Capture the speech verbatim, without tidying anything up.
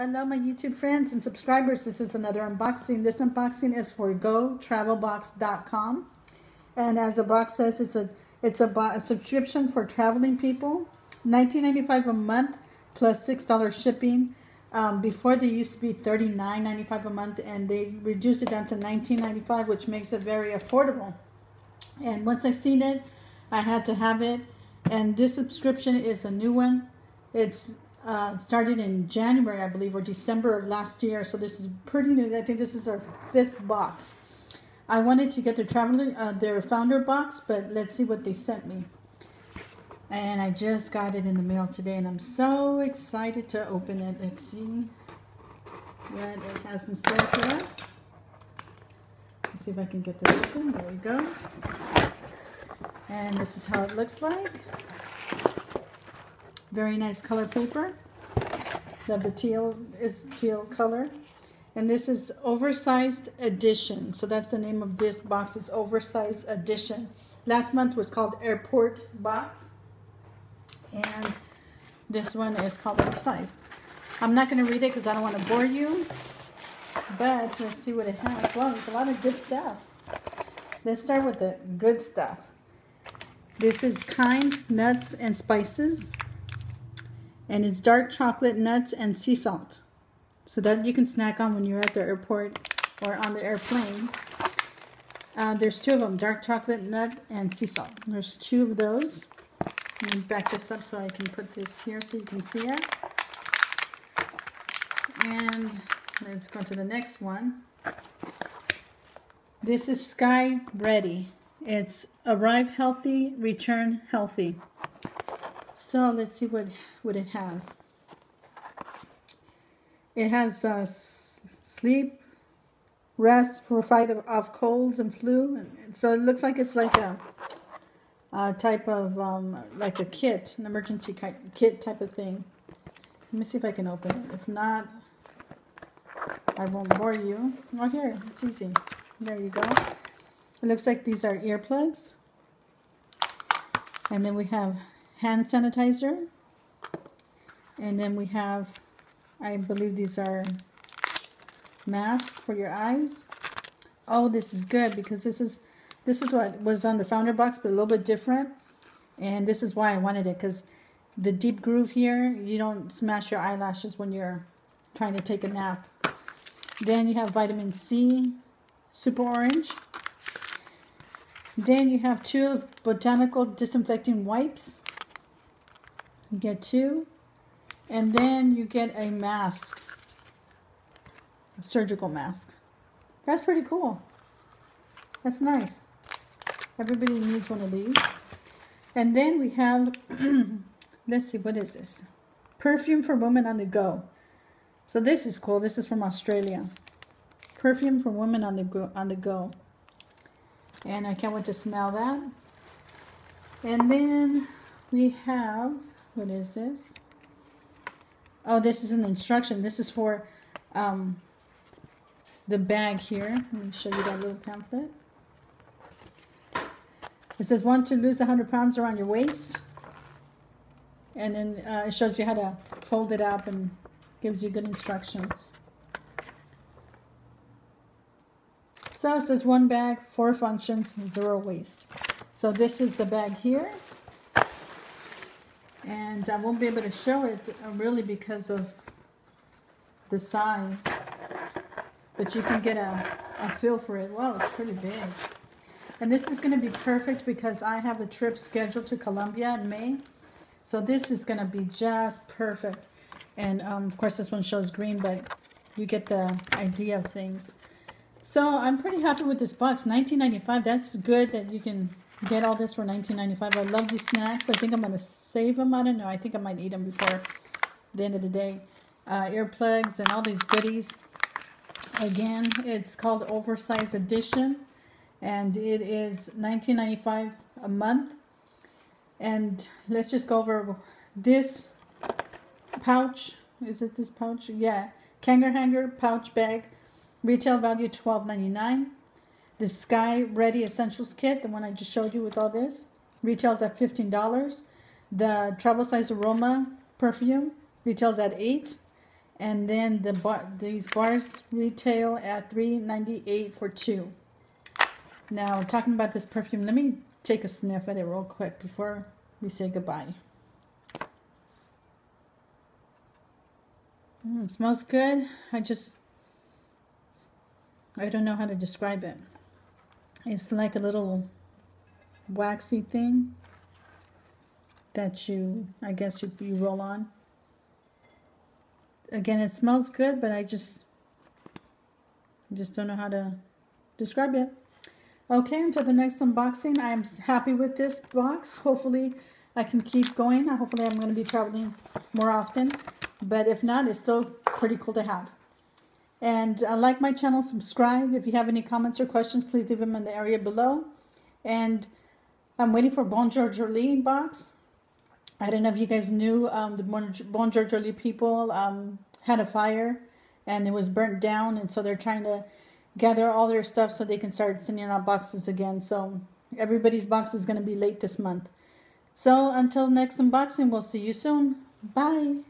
Hello my YouTube friends and subscribers. This is another unboxing. This unboxing is for go travelbox dot com, and as the box says, it's a it's a, a subscription for traveling people. nineteen ninety-five a month plus six dollar shipping. Um, before they used to be thirty-nine ninety-five a month, and they reduced it down to nineteen ninety-five, which makes it very affordable. And once I seen it, I had to have it. And this subscription is a new one. It's uh, started in January, I believe, or December of last year. So this is pretty new. I think this is our fifth box. I wanted to get their traveler, uh, their founder box, but let's see what they sent me. And I just got it in the mail today, and I'm so excited to open it. Let's see what it has in store for us. Let's see if I can get this open. There we go. And this is how it looks like. Very nice color paper. Love the teal, is teal color. And this is Oversized Edition. So that's the name of this box, is Oversized Edition. Last month was called Airport Box, and this one is called Oversized. I'm not going to read it because I don't want to bore you, but let's see what it has. Well, there's a lot of good stuff. Let's start with the good stuff. This is Kind Nuts and Spices, and it's dark chocolate nuts and sea salt, so that you can snack on when you're at the airport or on the airplane. Uh, there's two of them, dark chocolate nut and sea salt. There's two of those. Let me back this up so I can put this here so you can see it. And let's go to the next one. This is Sky Ready. It's Arrive Healthy, Return Healthy. So let's see what, what it has. It has uh, sleep, rest for fight of, of colds and flu. So it looks like it's like a... Uh, type of um, like a kit, an emergency kit type of thing. Let me see if I can open it. If not, I won't bore you. Oh, here, it's easy. There you go. It looks like these are earplugs. And then we have hand sanitizer. And then we have, I believe these are masks for your eyes. Oh, this is good because this is This is what was on the founder box, but a little bit different. And this is why I wanted it, because the deep groove here, you don't smash your eyelashes when you're trying to take a nap. Then you have vitamin C, super orange. Then you have two of botanical disinfecting wipes. You get two. And then you get a mask, a surgical mask. That's pretty cool. That's nice. Everybody needs one of these. And then we have, let's see, what is this? Perfume for Women on the Go. So this is cool. This is from Australia. Perfume for Women on the go, on the go. And I can't wait to smell that. And then we have, what is this? Oh, this is an instruction. This is for um, the bag here. Let me show you that little pamphlet. It says, want to lose one hundred pounds around your waist? And then uh, it shows you how to fold it up and gives you good instructions. So it says one bag, four functions, zero waste. So this is the bag here. And I won't be able to show it really because of the size. But you can get a, a feel for it. Wow, it's pretty big. And this is going to be perfect because I have a trip scheduled to Colombia in May. So this is going to be just perfect. And, um, of course, this one shows green, but you get the idea of things. So I'm pretty happy with this box. nineteen ninety-five, that's good that you can get all this for nineteen ninety-five. I love these snacks. I think I'm going to save them. I don't know. I think I might eat them before the end of the day. Uh, earplugs and all these goodies. Again, it's called Oversized Edition. And it is nineteen ninety-five a month. And let's just go over this pouch. Is it this pouch? Yeah. Kanger Hanger pouch bag. Retail value twelve ninety-nine. The Sky Ready Essentials Kit, the one I just showed you with all this, retails at fifteen dollars. The Travel Size Aroma Perfume retails at eight dollars. And then the bar, these bars retail at three ninety-eight for two. Now, talking about this perfume, let me take a sniff at it real quick before we say goodbye. Mm, smells good. I just, I don't know how to describe it. It's like a little waxy thing that you, I guess you, you roll on. Again, it smells good, but I just, just don't know how to describe it. Okay, until the next unboxing, I'm happy with this box. Hopefully, I can keep going. Hopefully, I'm going to be traveling more often. But if not, it's still pretty cool to have. And uh, like my channel, subscribe. If you have any comments or questions, please leave them in the area below. And I'm waiting for Bonjour Jolie box. I don't know if you guys knew, um, the Bonjour Jolie people um, had a fire and it was burnt down. And so they're trying to gather all their stuff so they can start sending out boxes again. So everybody's box is going to be late this month. So until next unboxing, we'll see you soon. Bye.